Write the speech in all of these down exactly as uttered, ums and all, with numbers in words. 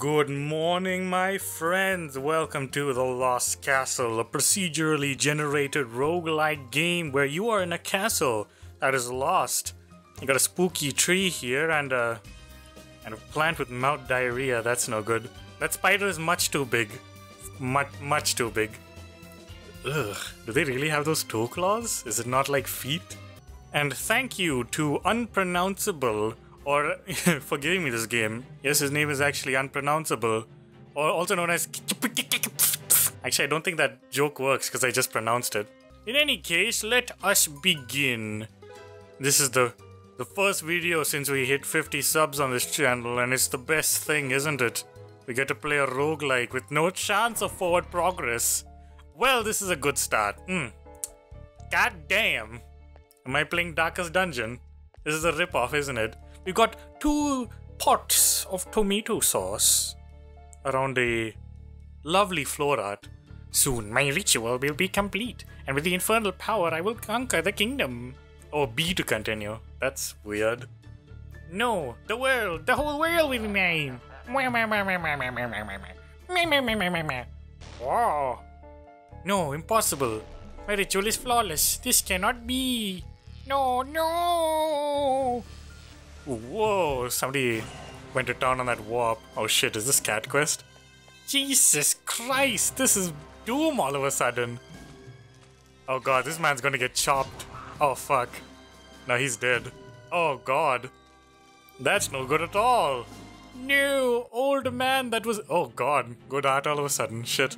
Good morning, my friends! Welcome to The Lost Castle, a procedurally generated roguelike game where you are in a castle that is lost. You got a spooky tree here and a, and a plant with mouth diarrhea. That's no good. That spider is much too big. Much, much too big. Ugh. Do they really have those toe claws? Is it not like feet? And thank you to Unpronounceable, or for giving me this game. Yes, his name is actually Unpronounceable, or also known as... Actually, I don't think that joke works because I just pronounced it. In any case, let us begin. This is the the first video since we hit fifty subs on this channel, and it's the best thing, isn't it? We get to play a roguelike with no chance of forward progress. Well, this is a good start. Mm. God damn. Am I playing Darkest Dungeon? This is a ripoff, isn't it? We got two pots of tomato sauce around a lovely floor art. Soon my ritual will be complete, and with the infernal power I will conquer the kingdom. Or B to continue. That's weird. No, the world, the whole world will be mine. Wow. No, impossible. My ritual is flawless. This cannot be. No, no. Whoa, somebody went to town on that warp. Oh shit, is this Cat Quest? Jesus Christ, this is Doom all of a sudden. Oh god, this man's gonna get chopped. Oh fuck. No, he's dead. Oh god. That's no good at all. No, old man, that was... Oh god, good art all of a sudden, shit.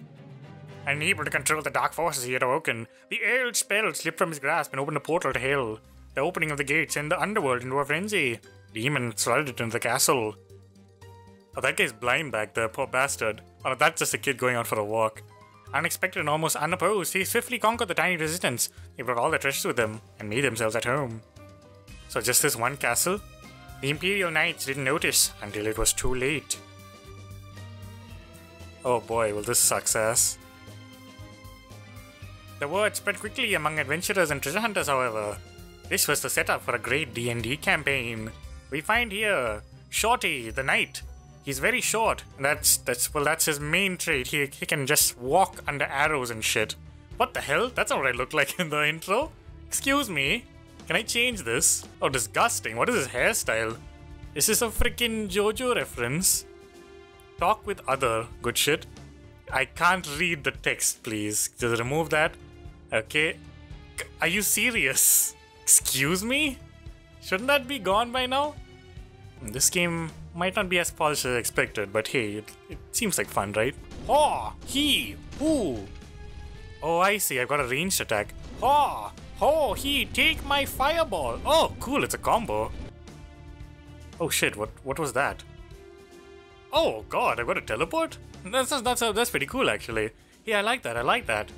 Unable to control the dark forces he had awoken, the old spell slipped from his grasp and opened a portal to hell. The opening of the gates sent the underworld into a frenzy. Demons flooded into the castle. Oh, that guy's blind back there, poor bastard. Oh, that's just a kid going out for a walk. Unexpected and almost unopposed, he swiftly conquered the tiny resistance. They brought all their treasures with them and made themselves at home. So just this one castle? The Imperial Knights didn't notice until it was too late. Oh boy, well this sucks ass. The word spread quickly among adventurers and treasure hunters, however. This was the setup for a great D and D campaign. We find here Shorty the Knight. He's very short. That's that's well that's his main trait. He he can just walk under arrows and shit. What the hell? That's not what I look like in the intro. Excuse me. Can I change this? Oh, disgusting. What is his hairstyle? Is this a freaking JoJo reference? Talk with other good shit. I can't read the text, please. Just remove that. Okay. Are you serious? Excuse me? Shouldn't that be gone by now? This game might not be as polished as expected, but hey, it, it seems like fun, right? Haw! He! Who! Oh, I see, I've got a ranged attack. Haw! Haw! He! Take my fireball! Oh, cool, it's a combo. Oh shit, what what was that? Oh god, I've got a teleport? That's, that's, that's pretty cool, actually. Yeah, I like that, I like that.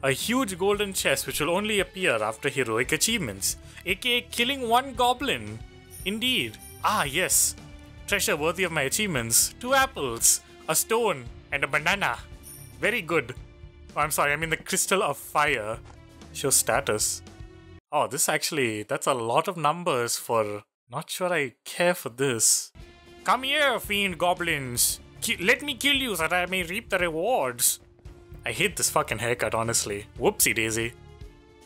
A huge golden chest which will only appear after heroic achievements, aka killing one goblin. Indeed. Ah yes. Treasure worthy of my achievements. Two apples, a stone, and a banana. Very good. Oh, I'm sorry, I mean the crystal of fire. Show status. Oh, this actually, that's a lot of numbers for... Not sure I care for this. Come here, fiend goblins. Ki- let me kill you so that I may reap the rewards. I hate this fucking haircut, honestly. Whoopsie daisy.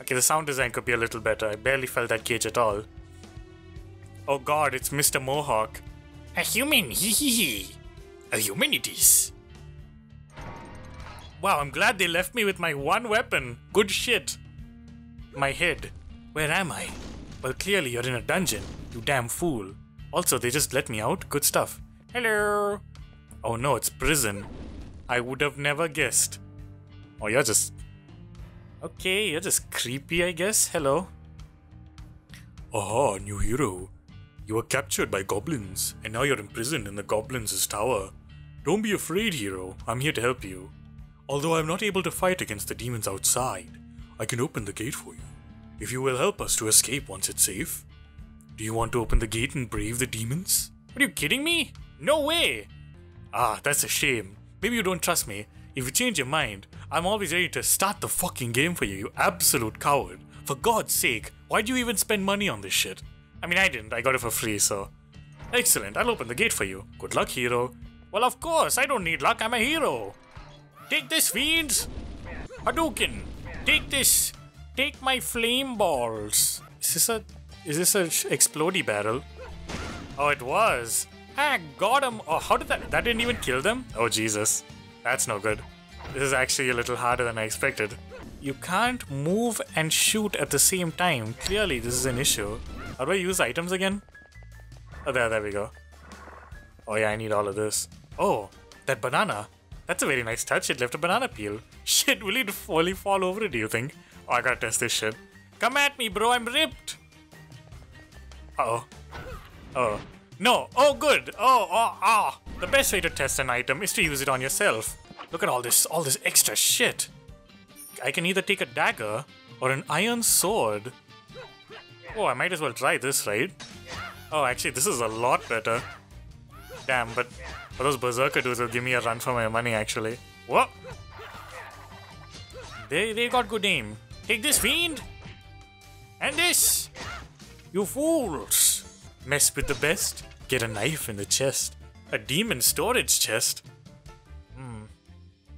Okay, the sound design could be a little better. I barely felt that cage at all. Oh god, it's Mister Mohawk. A human, hee hee hee. A human it is. Wow, I'm glad they left me with my one weapon. Good shit. My head. Where am I? Well, clearly you're in a dungeon, you damn fool. Also, they just let me out. Good stuff. Hello. Oh no, it's prison. I would have never guessed. Oh, you're just... Okay, you're just creepy, I guess. Hello. Aha, new hero. You were captured by goblins, and now you're imprisoned in the goblins' tower. Don't be afraid, hero. I'm here to help you. Although I'm not able to fight against the demons outside, I can open the gate for you, if you will help us to escape once it's safe. Do you want to open the gate and brave the demons? Are you kidding me? No way! Ah, that's a shame. Maybe you don't trust me. If you change your mind, I'm always ready to start the fucking game for you, you absolute coward. For God's sake, why'd you even spend money on this shit? I mean, I didn't. I got it for free, so... Excellent, I'll open the gate for you. Good luck, hero. Well, of course, I don't need luck, I'm a hero. Take this, fiends! Hadouken! Take this! Take my flame balls! Is this a... is this a explodey barrel? Oh, it was! Ah, got him! Oh, how did that... that didn't even kill them? Oh, Jesus. That's no good. This is actually a little harder than I expected. You can't move and shoot at the same time. Clearly, this is an issue. How do I use items again? Oh, there, there we go. Oh yeah, I need all of this. Oh, that banana. That's a very nice touch. It left a banana peel. Shit, will it fully fall over it, do you think? Oh, I gotta test this shit. Come at me, bro. I'm ripped. Uh-oh. Oh. No. Oh, good. Oh, oh, oh. The best way to test an item is to use it on yourself. Look at all this, all this extra shit. I can either take a dagger or an iron sword. Oh, I might as well try this, right? Oh, actually, this is a lot better. Damn, but those berserker dudes will give me a run for my money, actually. Whoa! They, they got good aim. Take this, fiend! And this! You fools! Mess with the best, get a knife in the chest. A demon storage chest? Hmm.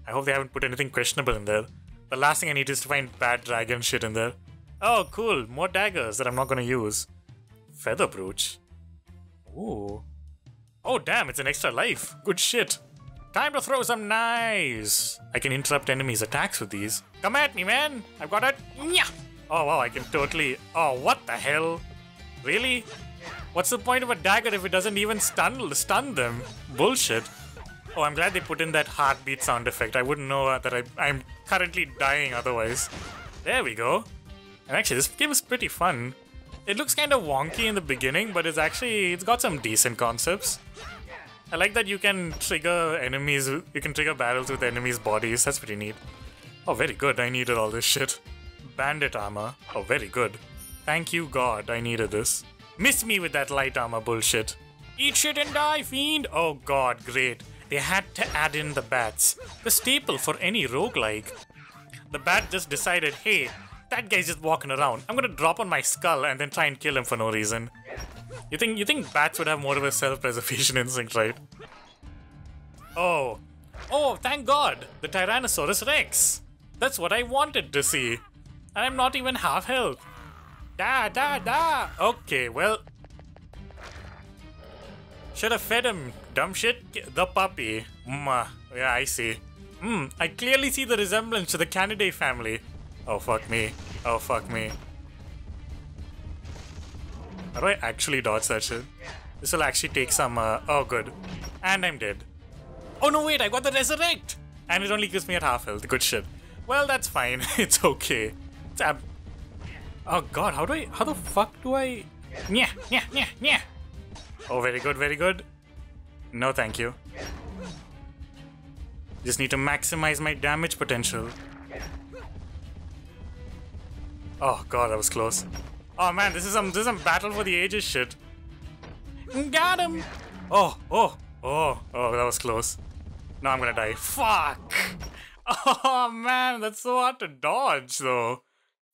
I hope they haven't put anything questionable in there. The last thing I need is to find bad dragon shit in there. Oh, cool. More daggers that I'm not gonna use. Feather brooch. Ooh. Oh damn, it's an extra life. Good shit. Time to throw some knives. I can interrupt enemies' attacks with these. Come at me, man. I've got it. Yeah. Oh wow, I can totally... Oh, what the hell? Really? What's the point of a dagger if it doesn't even stun, stun them? Bullshit. Oh, I'm glad they put in that heartbeat sound effect. I wouldn't know that I, I'm currently dying otherwise. There we go. And actually, this game is pretty fun. It looks kind of wonky in the beginning, but it's actually, it's got some decent concepts. I like that you can trigger enemies, you can trigger barrels with enemies' bodies, that's pretty neat. Oh, very good, I needed all this shit. Bandit armor, oh, very good. Thank you, God, I needed this. Miss me with that light armor bullshit. Eat shit and die, fiend! Oh, God, great. They had to add in the bats. The staple for any roguelike. The bat just decided, hey, that guy's just walking around. I'm gonna drop on my skull and then try and kill him for no reason. You think you think bats would have more of a self-preservation instinct, right? Oh. Oh, thank God! The Tyrannosaurus Rex! That's what I wanted to see. And I'm not even half health. Da da da! Okay, well... should have fed him, dumb shit. The puppy. Mm, yeah, I see. Hmm, I clearly see the resemblance to the Canidae family. Oh, fuck me. Oh, fuck me. How do I actually dodge that shit? This will actually take some... Uh, oh, good. And I'm dead. Oh, no, wait. I got the resurrect. And it only gives me at half health. Good shit. Well, that's fine. It's okay. It's ab... Oh, God. How do I... How the fuck do I... Nyah, nyah, nyah, nyah. Oh, very good. Very good. No, thank you. Just need to maximize my damage potential. Oh God, that was close. Oh man, this is some this is some battle for the ages shit. Got him! Oh, oh, oh, oh, that was close. Now I'm gonna die. Fuck! Oh man, that's so hard to dodge though.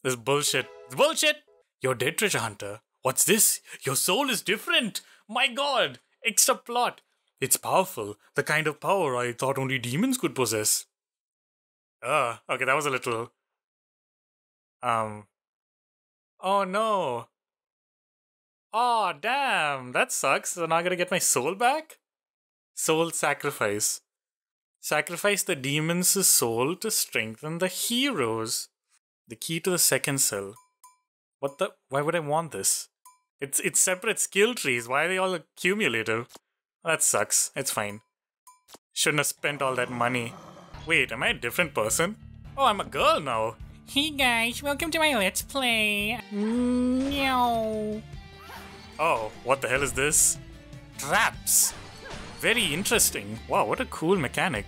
This bullshit. It's bullshit! You're dead, treasure hunter. What's this? Your soul is different! My God! Extra plot. It's powerful. The kind of power I thought only demons could possess. Uh, okay, that was a little... Um... Oh no! Oh damn! That sucks. So now I gotta get my soul back? Soul sacrifice. Sacrifice the demon's soul to strengthen the heroes. The key to the second cell. What the? Why would I want this? It's it's separate skill trees. Why are they all accumulative? That sucks. It's fine. Shouldn't have spent all that money. Wait, am I a different person? Oh, I'm a girl now. Hey guys, welcome to my Let's Play. Meow. Oh, what the hell is this? Traps. Very interesting. Wow, what a cool mechanic.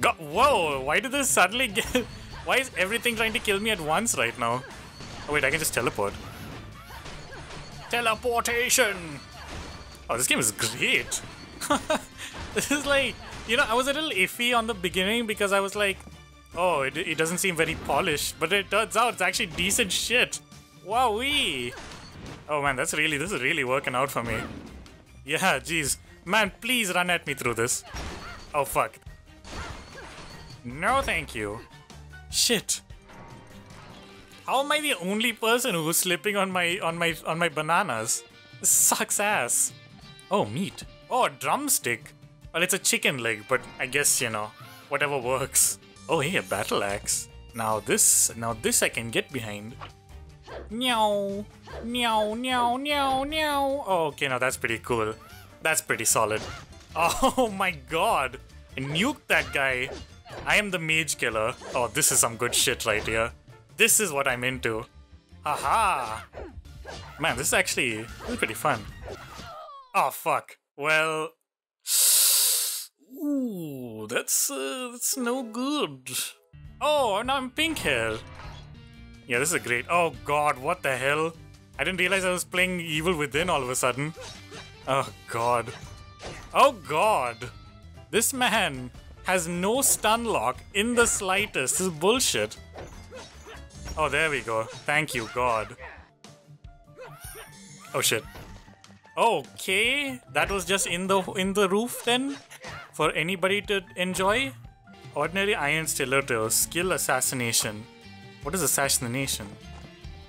God, whoa, why did this suddenly get... Why is everything trying to kill me at once right now? Oh wait, I can just teleport. Teleportation! Oh, this game is great. This is like... You know, I was a little iffy on the beginning because I was like... Oh, it, it doesn't seem very polished, but it turns out it's actually decent shit. Wowee! Oh man, that's really, this is really working out for me. Yeah, jeez. Man, please run at me through this. Oh, fuck. No, thank you. Shit. How am I the only person who's slipping on my on my on my bananas? This sucks ass. Oh, meat. Oh, a drumstick. Well, it's a chicken leg, but I guess, you know, whatever works. Oh, hey, a battle axe. Now this, now this I can get behind. Meow, meow, meow, meow, meow. Oh, okay, now that's pretty cool. That's pretty solid. Oh my god. Nuke that guy. I am the mage killer. Oh, this is some good shit right here. This is what I'm into. Haha. Man, this is actually this is pretty fun. Oh, fuck. Well... Ooh, that's, uh, that's no good. Oh, now I'm pink hair. Yeah, this is great. Oh god, what the hell? I didn't realize I was playing Evil Within all of a sudden. Oh god. Oh god. This man has no stun lock in the slightest. This is bullshit. Oh, there we go. Thank you, god. Oh shit. Okay, that was just in the in the roof then? For anybody to enjoy? Ordinary iron stiletto, skill assassination. What is assassination?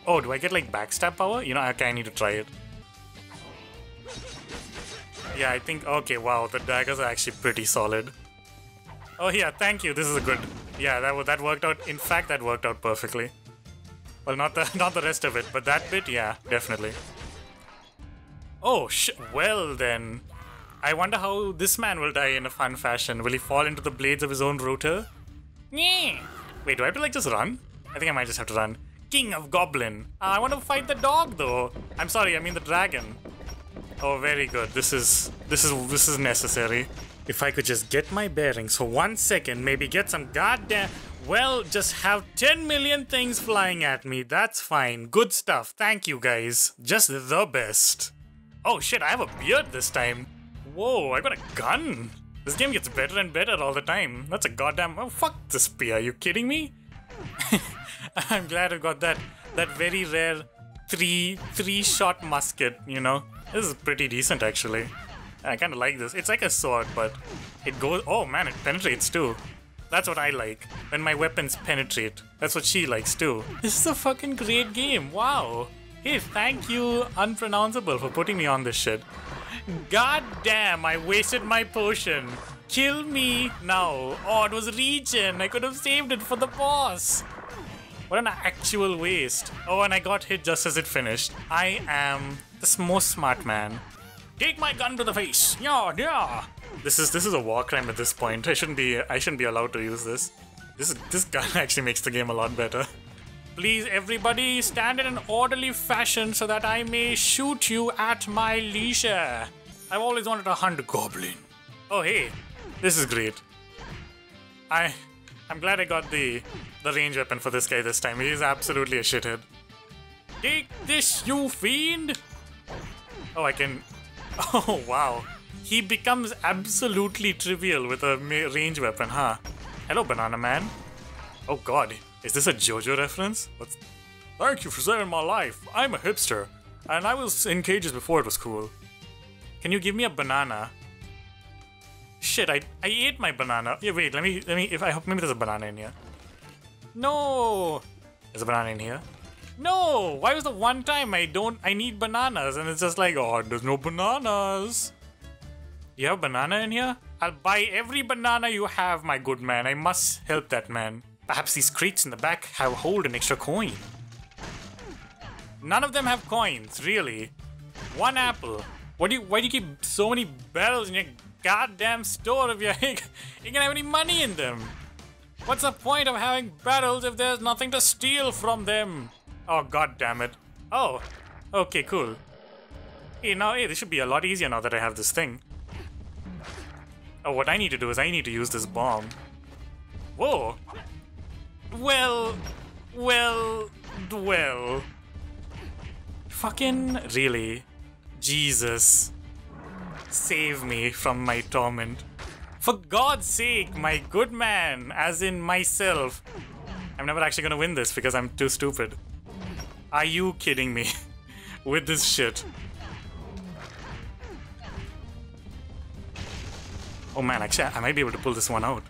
Oh, do I get like backstab power? You know, okay, I need to try it. Yeah, I think, okay, wow, the daggers are actually pretty solid. Oh yeah, thank you, this is a good, yeah, that, that worked out, in fact, that worked out perfectly. Well, not the, not the rest of it, but that bit, yeah, definitely. Oh, sh well then. I wonder how this man will die in a fun fashion. Will he fall into the blades of his own router? Yeah. Wait, do I have to like just run? I think I might just have to run. King of Goblin. Uh, I want to fight the dog though. I'm sorry, I mean the dragon. Oh, very good. This is this is this is necessary. If I could just get my bearings for one second, maybe get some goddamn. Well, just have ten million things flying at me. That's fine. Good stuff. Thank you guys. Just the best. Oh shit! I have a beard this time. Whoa, I got a gun! This game gets better and better all the time. That's a goddamn... Oh, fuck this spear, are you kidding me? I'm glad I got that that very rare three, three-shot musket, you know? This is pretty decent, actually. I kind of like this. It's like a sword, but it goes... Oh, man, it penetrates, too. That's what I like, when my weapons penetrate. That's what she likes, too. This is a fucking great game, wow! Hey, thank you, Unpronounceable, for putting me on this shit. God damn, I wasted my potion. Kill me now. Oh, it was regen. I could have saved it for the boss. What an actual waste. Oh, and I got hit just as it finished. I am the most smart man. Take my gun to the face. Yeah, yeah. This is this is a war crime at this point. I shouldn't be I shouldn't be allowed to use this. This this gun actually makes the game a lot better. Please, everybody, stand in an orderly fashion so that I may shoot you at my leisure. I've always wanted to hunt a goblin. Oh, hey, this is great. I, I'm glad I got the, the range weapon for this guy this time. He is absolutely a shithead. Take this, you fiend! Oh, I can... Oh, wow. He becomes absolutely trivial with a range weapon, huh? Hello, banana man. Oh, God. Is this a JoJo reference? What's... Thank you for saving my life. I'm a hipster. And I was in cages before it was cool. Can you give me a banana? Shit, I I ate my banana. Yeah, wait, let me, let me, if I hope maybe there's a banana in here. No! There's a banana in here? No! Why was the one time I don't, I need bananas and it's just like, oh, there's no bananas. You have a banana in here? I'll buy every banana you have, my good man. I must help that man. Perhaps these crates in the back have hold an extra coin. None of them have coins, really. One apple. What do you, why do you keep so many barrels in your goddamn store if you're, you can't have any money in them? What's the point of having barrels if there's nothing to steal from them? Oh, god damn it. Oh, okay, cool. Hey, now, hey, this should be a lot easier now that I have this thing. Oh, what I need to do is I need to use this bomb. Whoa. Well, well, well. Fucking really. Jesus. Save me from my torment. For God's sake, my good man, as in myself. I'm never actually gonna win this because I'm too stupid. Are you kidding me? With this shit. Oh man, actually, I might be able to pull this one out.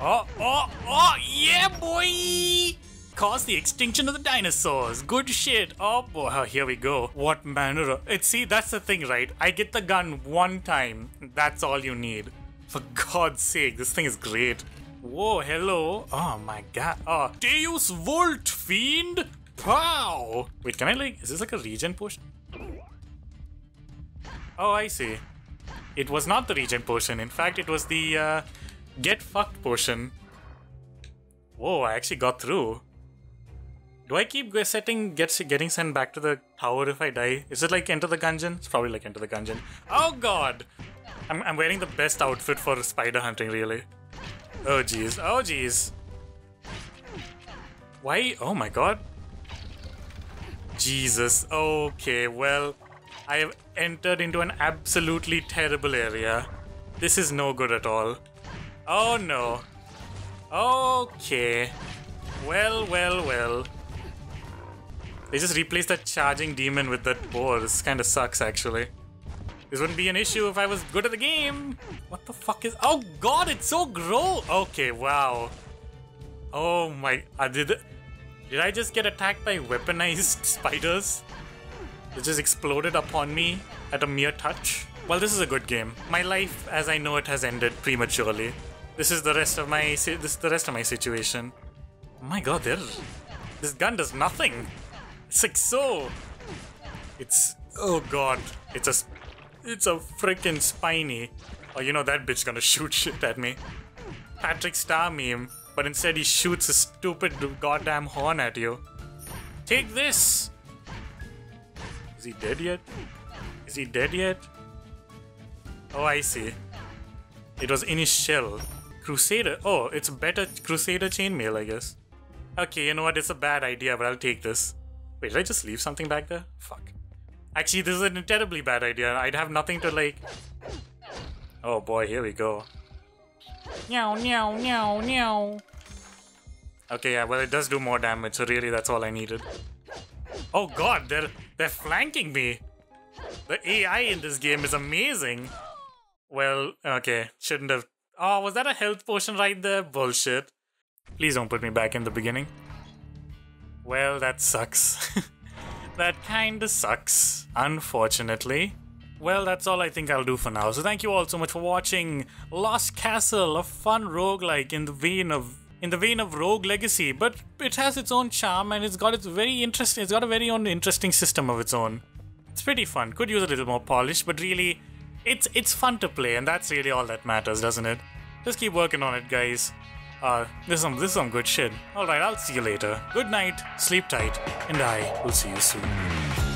Oh, oh, oh, yeah, boy! Cause the extinction of the dinosaurs. Good shit. Oh boy, oh, here we go. What manner of... It, see, that's the thing, right? I get the gun one time. That's all you need. For God's sake, this thing is great. Whoa, hello. Oh my god. Oh, Deus Vult, fiend! Pow! Wait, can I like... Is this like a regen potion? Oh, I see. It was not the regen potion. In fact, it was the... Uh, get fucked potion. Whoa, I actually got through. Do I keep setting gets getting sent back to the tower if I die? Is it like Enter the Gungeon? It's probably like Enter the Gungeon. Oh god! I'm, I'm wearing the best outfit for spider hunting, really. Oh jeez, oh jeez. Why? Oh my god. Jesus, okay, well, I have entered into an absolutely terrible area. This is no good at all. Oh no. Okay. Well, well, well. They just replaced that charging demon with that boar. This kind of sucks, actually. This wouldn't be an issue if I was good at the game. What the fuck is... Oh god, it's so gross. Okay, wow. Oh my... I did... Did I just get attacked by weaponized spiders? It just exploded upon me at a mere touch. Well, this is a good game. My life, as I know it, has ended prematurely. This is the rest of my this is the rest of my situation. Oh my god, there this gun does nothing. It's like so. It's oh god. It's a it's a freaking spiny. Oh, you know that bitch gonna shoot shit at me. Patrick Star meme, but instead he shoots a stupid goddamn horn at you. Take this. Is he dead yet? Is he dead yet? Oh, I see. It was in his shell. Crusader? Oh, it's better Crusader chainmail, I guess. Okay, you know what? It's a bad idea, but I'll take this. Wait, did I just leave something back there? Fuck. Actually, this is an terribly bad idea. I'd have nothing to like... Oh boy, here we go. Meow, meow, meow, meow. Okay, yeah, well, it does do more damage, so really that's all I needed. Oh god, they're, they're flanking me. The A I in this game is amazing. Well, okay, shouldn't have... Oh, was that a health potion right there? Bullshit. Please don't put me back in the beginning. Well, that sucks. That kinda sucks, unfortunately. Well, that's all I think I'll do for now. So thank you all so much for watching Lost Castle, a fun roguelike in the vein of... in the vein of Rogue Legacy, but it has its own charm and it's got its very interesting... it's got a very own interesting system of its own. It's pretty fun. Could use a little more polish, but really... It's it's fun to play, and that's really all that matters, doesn't it? Just keep working on it, guys. Uh, this is some, this is some good shit. Alright, I'll see you later. Good night, sleep tight, and I will see you soon.